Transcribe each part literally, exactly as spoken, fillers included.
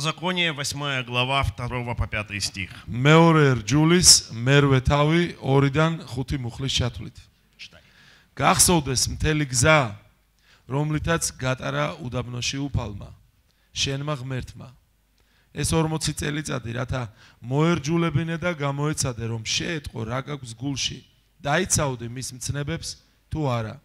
Второзаконие, восьмая глава, второй по пятый стих. Меорер Джулис, Мерветави, Оридан, Хути Мухли Шатлит. Кахсодес, Мтеликза, Ромлитац, Гатара, Удабноши Упалма, Шенмах Мертма. ეს ორმოცი წელიწადი რათა მოერძულებინე და გამოეცადე რომ შეეთყო რა გაქვს გულში დაიცავდე მის მცნებებს თუ არა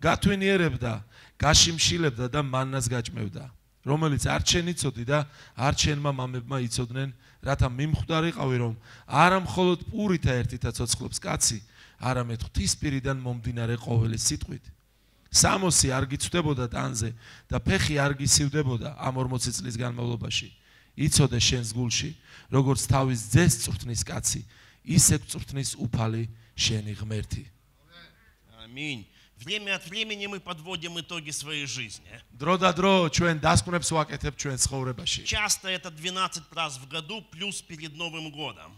გათვინიერებდა გაშიმშილებდა და მანას გაჭმევდა რომელიც არ შეიცოდი და არ შენმა მამებმა იცოდნენ რათა მიმხვდარიყავი რომ არა მხოლოდ პურითა ერთითაც ოცხლობს კაცი არამედ ღვთისპირიდან მომდინარე ყოველი სიტყვით სამოსი არ გიცვდებოდა ტანზე და ფეხი არ გისივდებოდა ამ ორმოცი წლის განმავლობაში იცოდე შენს გულში, როგორც თავის ძეს წვრთნის კაცი, ისე წვრთნის უფალი შენი ღმერთი. Аминь. Время от времени мы подводим итоги своей жизни. Часто это двенадцать раз в году плюс перед Новым годом.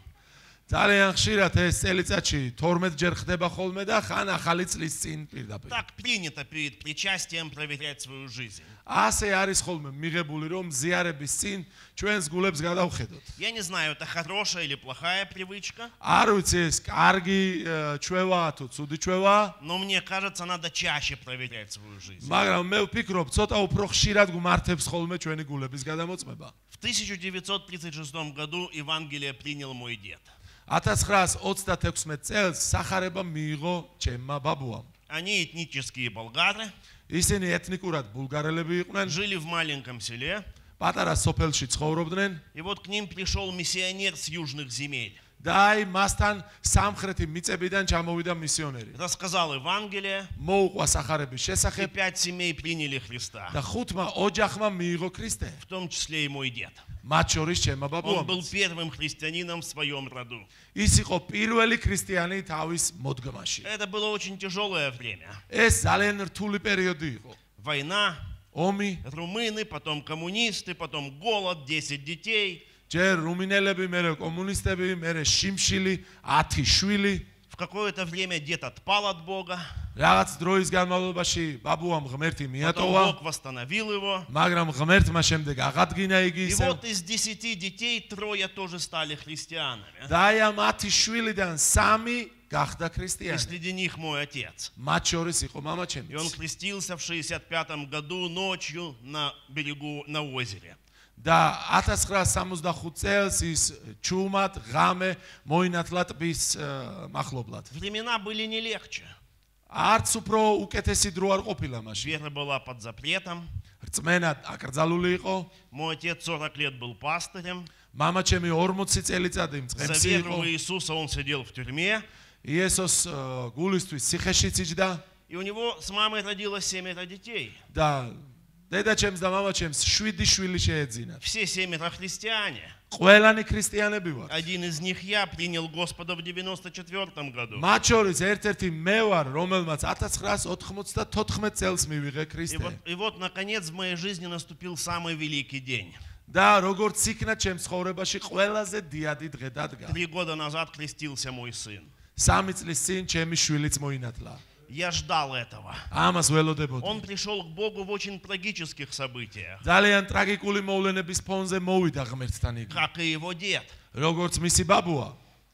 Так принято перед причастием проверять свою жизнь. Я не знаю, это хорошая или плохая привычка. Но мне кажется, надо чаще проверять свою жизнь. В тысяча девятьсот тридцать шестом году Евангелие принял мой дед. Они этнические болгары, жили в маленьком селе, и вот к ним пришел миссионер с южных земель. Рассказал Евангелие, и пять семей приняли Христа, в том числе и мой дед. Он был первым христианином в своем роду. Это было очень тяжелое время. Война, румыны, потом коммунисты, потом голод, десять детей. В какое-то время дед отпал от Бога. Потом Бог восстановил его. И вот из десяти детей трое тоже стали христианами. И среди них мой отец. И он крестился в шестьдесят пятом году ночью на берегу, на озере. Да, атасхра самуздахуцелсис чумат гаме моинатлатбис махлоблат. Времена были не легче. Арцупро укетесидруар опиламаш. Вера была под запретом. Рцменат акрзалулихо. Мой отец сорок лет был пастырем. Мама чеми ормуцит элицадим. За веру Иисуса он сидел в тюрьме. Иисус гулистуй сихешицичда. И у него с мамой родилось семеро детей. Да. Все семеро христиане. Один из них я принял Господа в девяносто четвёртом году. И вот, и вот, наконец, в моей жизни наступил самый великий день. Три года назад крестился мой сын. Я ждал этого. Он пришел к Богу в очень трагических событиях. Как и его дед.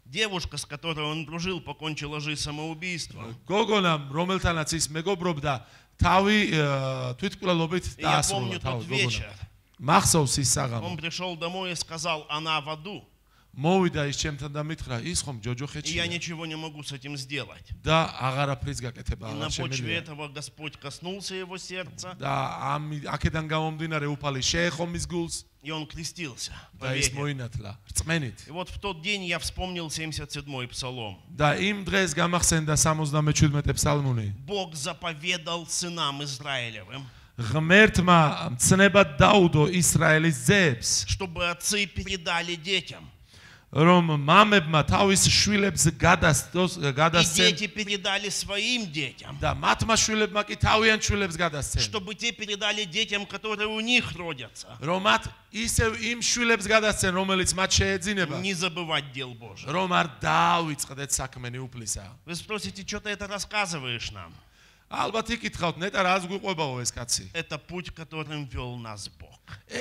Девушка, с которой он дружил, покончила жизнь самоубийством. Я помню тот вечер. Он пришел домой и сказал, она в аду. И я ничего не могу с этим сделать. И на почве этого Господь коснулся его сердца. И он крестился. И вот в тот день я вспомнил семьдесят седьмой псалом. Бог заповедал сынам Израилевым, чтобы отцы передали детям. И дети передали своим детям, чтобы те передали детям, которые у них родятся. Не забывать дел Божьих. Вы спросите, что ты это рассказываешь нам? Это путь, которым вел нас Бог. У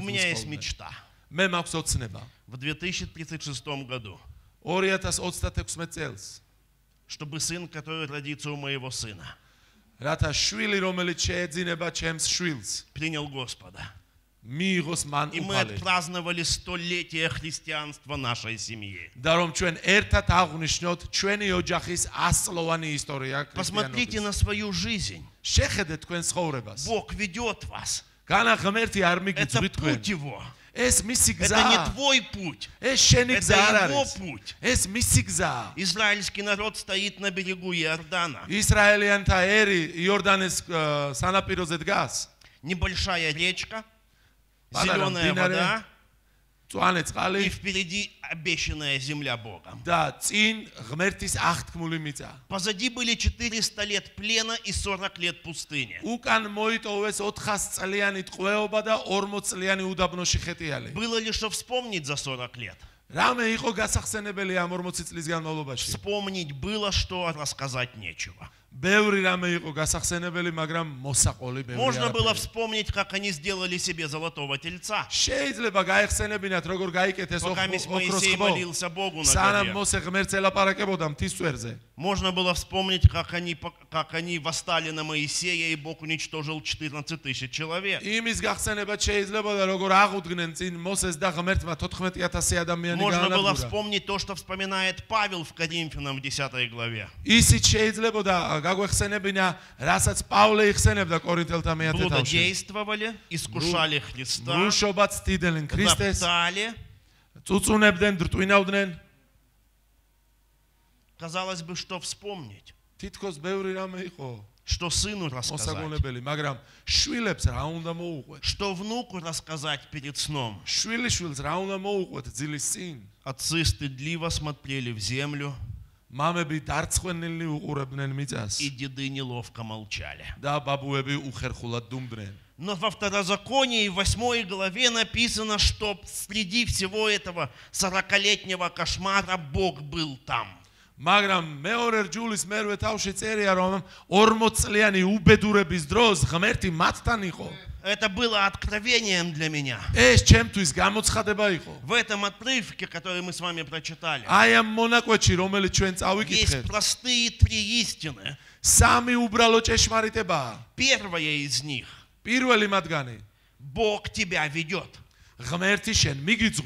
меня есть мечта. В две тысячи тридцать шестом году, чтобы сын, который родится у моего сына, принял Господа. И мы отпраздновали столетие христианства нашей семьи. Посмотрите на свою жизнь. Бог ведет вас. Это путь его. Это не твой путь, это его путь. Израильский народ стоит на берегу Иордана. Небольшая речка, зеленая вода, и впереди обещанная земля Богом. Позади были четыреста лет плена и сорок лет пустыни. Было ли что вспомнить за сорок лет? Вспомнить было, что рассказать нечего. Можно было вспомнить, как они сделали себе золотого тельца. Пока Моисей молился Богу на горе. Можно было вспомнить, как они, как они восстали на Моисея, и Бог уничтожил четырнадцать тысяч человек. Можно было вспомнить то, что вспоминает Павел в Коринфянам в десятой главе. Блудодействовали, искушали Христа, топтали. Казалось бы, что вспомнить, что сыну рассказать, что внуку рассказать перед сном. Отцы стыдливо смотрели в землю, и деды неловко молчали. Но во Второзаконии, в восьмой главе написано, что среди всего этого сорокалетнего кошмара Бог был там. Это было откровением для меня. В этом отрывке, который мы с вами прочитали, есть простые три истины. Первая из них. Бог тебя ведет.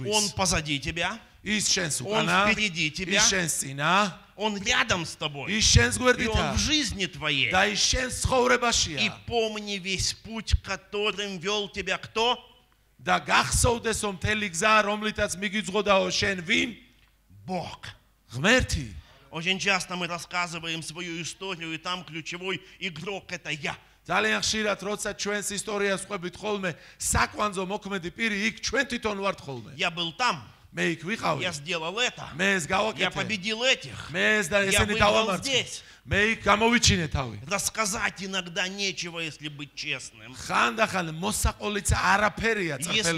Он позади тебя. Он впереди тебя, он рядом с тобой, и он в жизни твоей. И помни весь путь, которым вел тебя кто? Бог. Очень часто мы рассказываем свою историю, и там ключевой игрок — это я. Я был там. Я сделал это. Я победил этих. Я выиграл здесь. Рассказать иногда нечего, если быть честным. Если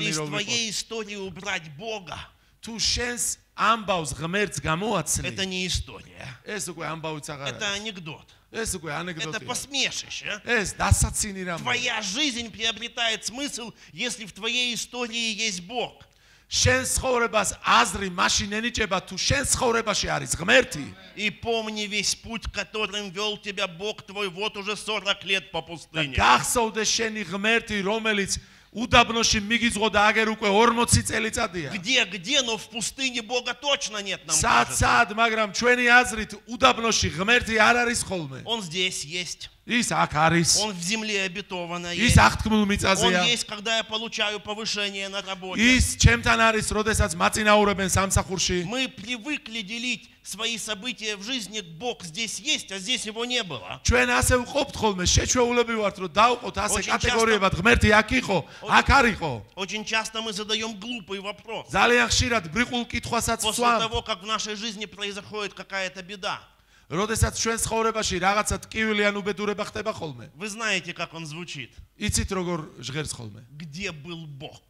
из твоей истории убрать Бога, это не история. Это анекдот. Это посмешище. Твоя жизнь приобретает смысл, если в твоей истории есть Бог. И помни весь путь, которым вел тебя Бог твой вот уже сорок лет по пустыне. Где, где, но в пустыне Бога точно нет, нам кажется. Он здесь есть. Он в земле обетованной. Он есть, когда я получаю повышение на работе. Мы привыкли делить свои события в жизни. Бог здесь есть, а здесь его не было. Очень часто, очень часто мы задаем глупый вопрос. После того, как в нашей жизни происходит какая-то беда. Вы знаете, как он звучит. Где был Бог?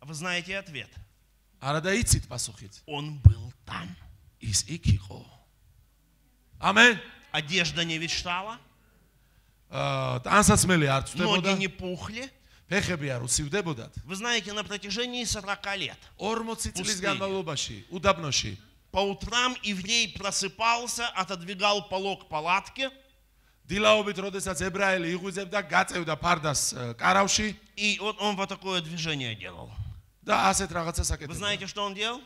Вы знаете ответ. Он был там. Amen. Одежда не ветшала. Ноги не пухли. Вы знаете, на протяжении сорока лет пустыни, по утрам еврей просыпался, отодвигал полог палатки и вот он вот такое движение делал. Вы знаете, что он делал?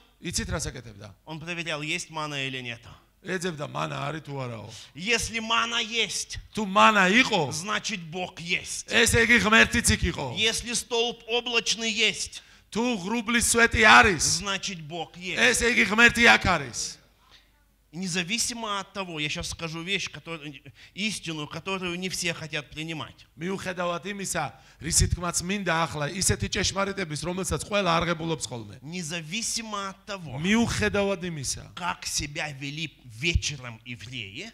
Он проверял, есть мана или нет. Если мана есть, значит Бог есть. Если столб облачный есть, значит Бог есть. Независимо от того, я сейчас скажу вещь, которую, истину, которую не все хотят принимать. Независимо от того, как себя вели вечером евреи,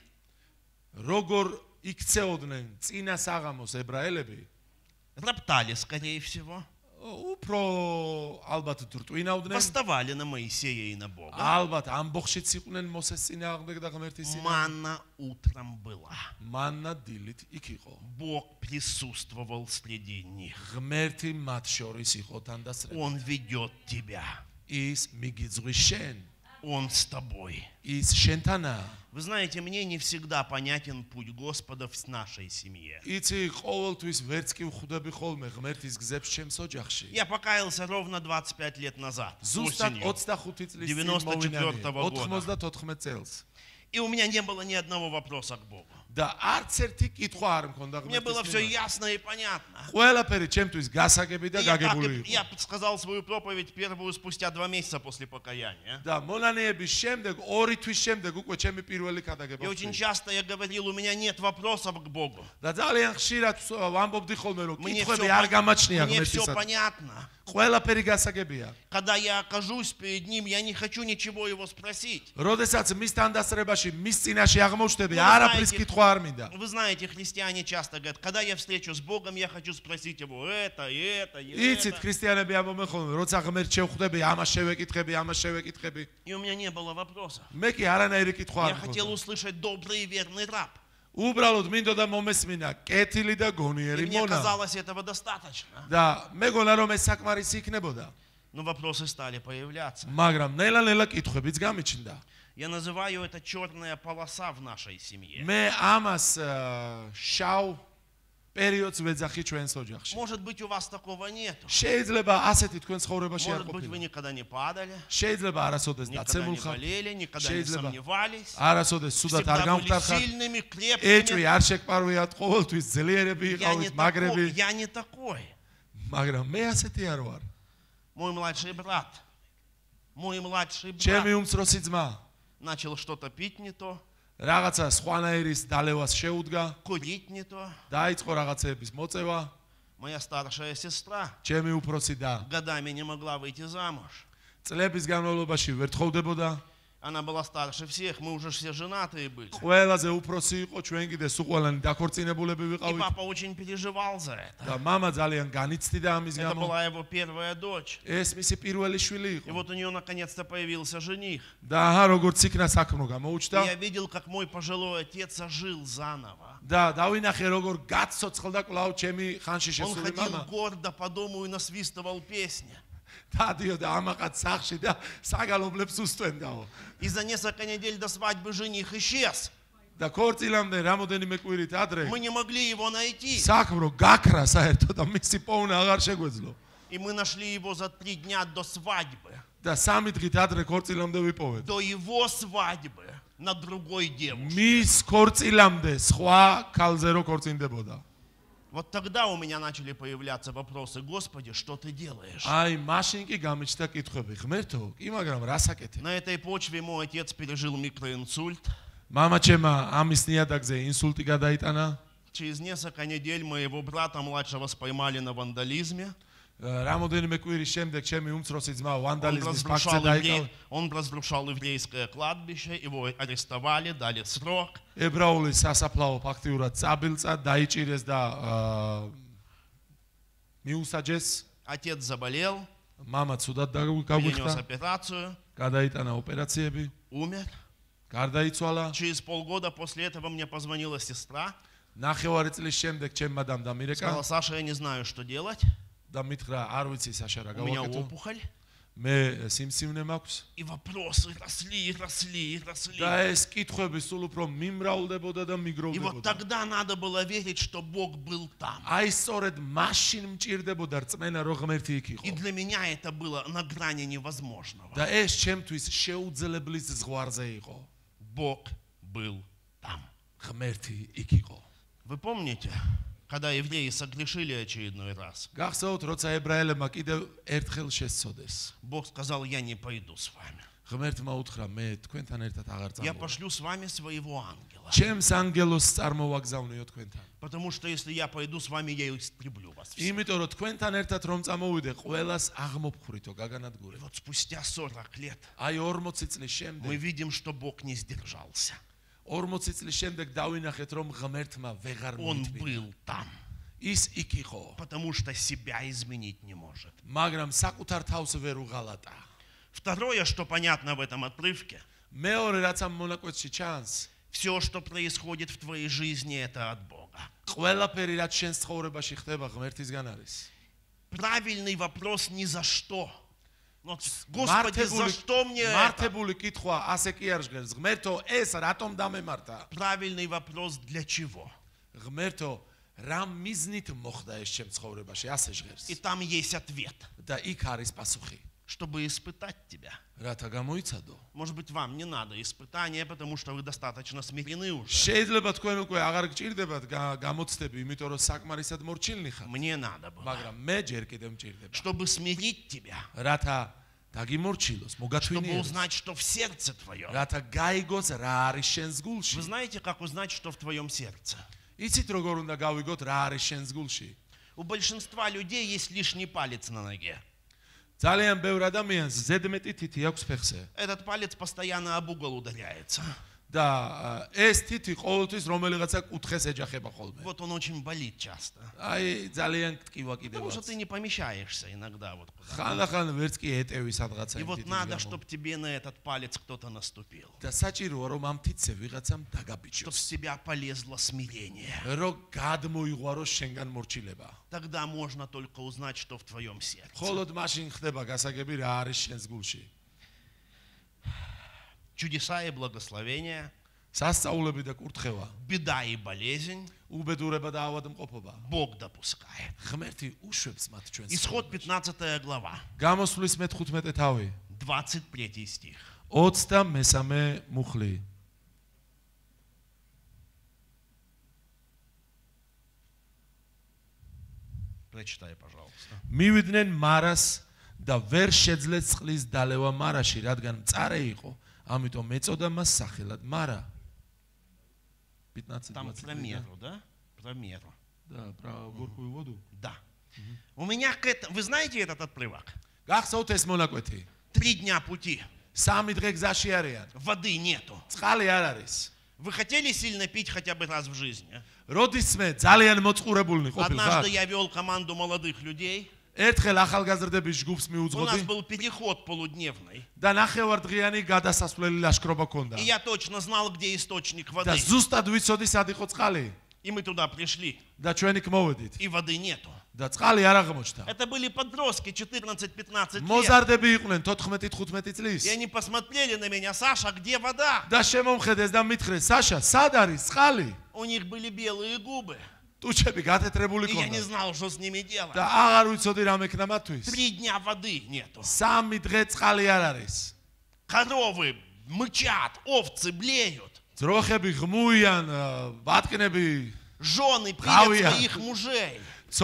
роптали, скорее всего, восставали на Моисея и на Бога. Манна утром была. Бог присутствовал среди них. Он ведет тебя. Он с тобой. Вы знаете, мне не всегда понятен путь Господа в нашей семье. Я покаялся ровно двадцать пять лет назад, осенью девяносто четвёртого года. И у меня не было ни одного вопроса к Богу. Мне было все ясно и понятно. И я сказал свою проповедь первую спустя два месяца после покаяния. И очень часто я говорил, у меня нет вопросов к Богу. Мне все, мне все понятно. Когда я окажусь перед Ним, я не хочу ничего Его спросить. Вы знаете, христиане часто говорят, когда я встречу с Богом, я хочу спросить Его это, и это, и это. И у меня не было вопроса. Я хотел услышать добрый и верный раб. И мне казалось, этого достаточно. Но вопросы стали появляться. Я называю это черная полоса в нашей семье. Может быть, у вас такого нет. Может быть, вы никогда не падали, никогда не болели, никогда не сомневались, всегда были сильными, крепкими. Я не такой. Мой младший брат, мой младший брат начал что-то пить не то, курить не то. Моя старшая сестра годами не могла выйти замуж. Она была старше всех, мы уже все женатые были. И папа очень переживал за это. Это была его первая дочь. И вот у нее наконец-то появился жених. И я видел, как мой пожилой отец ожил заново. Он ходил гордо по дому и насвистывал песни. И за несколько недель до свадьбы жених исчез. Мы не могли его найти. И мы нашли его за три дня до свадьбы. До его свадьбы на другой девушке. Вот тогда у меня начали появляться вопросы: Господи, что ты делаешь? На этой почве мой отец пережил микроинсульт. Через несколько недель моего брата младшего споймали на вандализме. Он разрушал, евре... он разрушал еврейское кладбище, его арестовали, дали срок. Отец заболел, перенес операцию, умер. Через полгода после этого мне позвонила сестра. Сказала: Саша, я не знаю, что делать. У меня опухоль. И вопросы росли, росли, росли. И вот тогда надо было верить, что Бог был там. И для меня это было на грани невозможного. Бог был там. Вы помните, когда евреи согрешили очередной раз, Бог сказал: я не пойду с вами. Я пошлю с вами своего ангела. Потому что если я пойду с вами, я истреблю вас всех. И вот спустя сорок лет мы видим, что Бог не сдержался. Он был там, потому что себя изменить не может. Второе, что понятно в этом отрывке, все, что происходит в твоей жизни, это от Бога. Правильный вопрос: ни за что. Господи, за что мне это? Правильный вопрос: для чего? И там есть ответ. Чтобы испытать тебя. Может быть, вам не надо испытания, потому что вы достаточно смирены уже. Мне надо было. Чтобы смирить тебя. Чтобы узнать, что в сердце твоем. Вы знаете, как узнать, что в твоем сердце? У большинства людей есть лишний палец на ноге. Этот палец постоянно об угол удаляется. Вот он очень болит часто. Потому что ты не помещаешься иногда. Вот и вот надо, чтобы тебе на этот палец кто-то наступил. Чтобы с тебя полезло смирение. Тогда можно только узнать, что в твоем сердце. Чудеса и благословения, беда и болезнь, Бог допускает. Исход пятнадцатая глава, двадцать третий стих. Прочитай, пожалуйста. Там про меру, да? Про меру. Да, про горькую воду. Да. У меня к этому... Вы знаете этот отрывок? Три дня пути. Воды нету. Вы хотели сильно пить хотя бы раз в жизни? Однажды я вел команду молодых людей. У нас был переход полудневный. И я точно знал, где источник воды. И мы туда пришли. И воды нету. Это были подростки, четырнадцать-пятнадцать лет. И они посмотрели на меня: Саша, где вода? У них были белые губы. И я не знал, что с ними делать. Три дня воды нету. Коровы мычат, овцы блеют. Жены привет своих мужей. Дети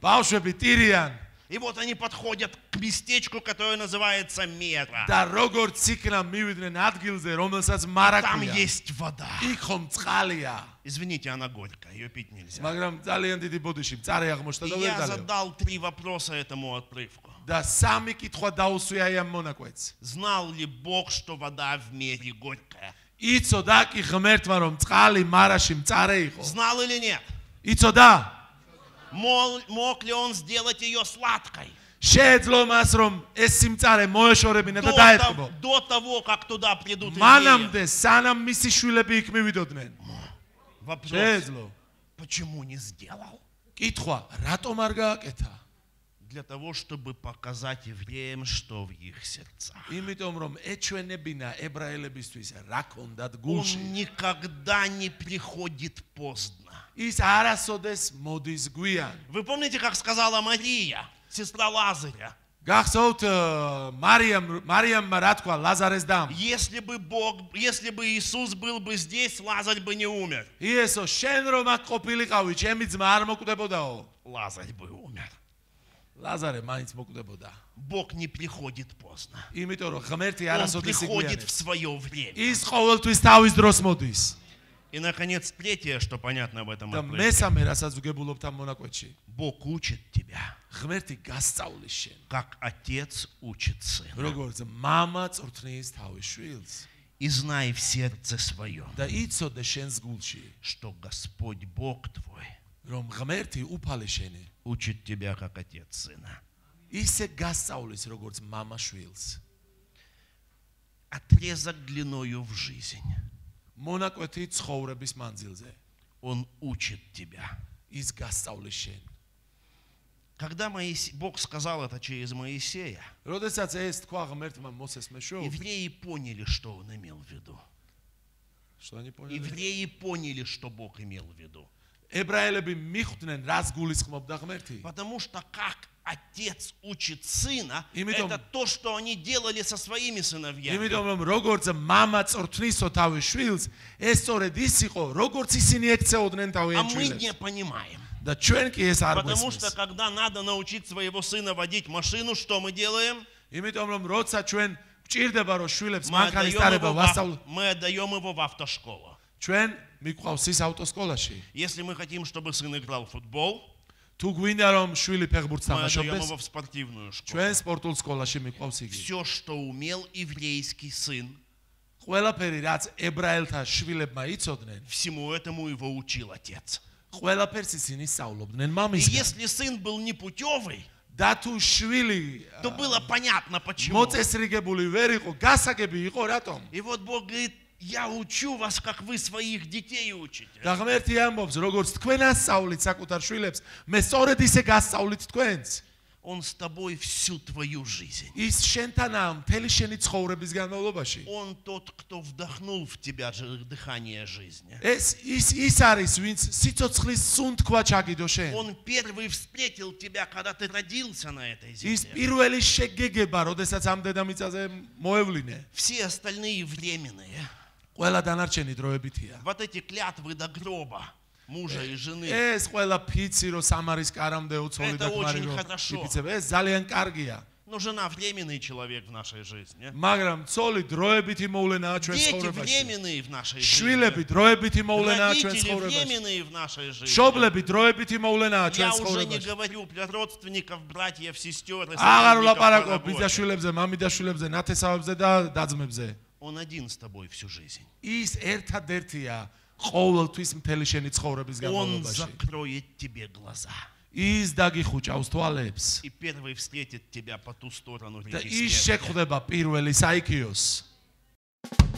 плачут. И вот они подходят к местечку, которое называется Мера. А там есть вода. Извините, она горькая, ее пить нельзя. И я задал три вопроса этому отрывку. Знал ли Бог, что вода в Мере горькая? Знал или нет? Мог ли он сделать ее сладкой? До, до того, как туда придут евреи. Вопрос, почему не сделал? Для того, чтобы показать евреям, что в их сердцах. Он никогда не приходит поздно. Вы помните, как сказала Мария, сестра Лазаря? Если бы Бог, если бы Иисус был бы здесь, Лазарь бы не умер. Лазарь бы умер. Бог не приходит поздно. Он приходит в свое время. И, наконец, третье, что понятно в этом вопросе. Бог учит тебя, как отец учит сына. И знай в сердце своем, что Господь Бог твой учит тебя, как отец сына. Отрезок длиною в жизнь. Он учит тебя. Когда Моисей, Бог сказал это через Моисея, евреи поняли, что он имел в виду. Что они поняли? Евреи поняли, что Бог имел в виду. Потому что как отец учит сына, это то, что они делали со своими сыновьями. А мы не понимаем. Потому что когда надо научить своего сына водить машину, что мы делаем? Мы отдаем его в автошколу. Если мы хотим, чтобы сын играл в футбол, мы отдаем его в спортивную школу. Все, что умел еврейский сын, всему этому его учил отец. И если сын был непутевый, то было понятно почему. И вот Бог говорит: я учу вас, как вы своих детей учите. Он с тобой всю твою жизнь. Он тот, кто вдохнул в тебя дыхание жизни. Он первый встретил тебя, когда ты родился на этой земле. Все остальные временные. Вот эти клятвы до гроба мужа и жены. Это очень хорошо. Но жена временный человек в нашей жизни. Дети временные в нашей жизни. Родители временные в нашей жизни. Я уже не говорю про родственников, братьев, сестер и сотрудников. Он один с тобой всю жизнь. Он закроет тебе глаза. И первый встретит тебя по ту сторону реки смерти.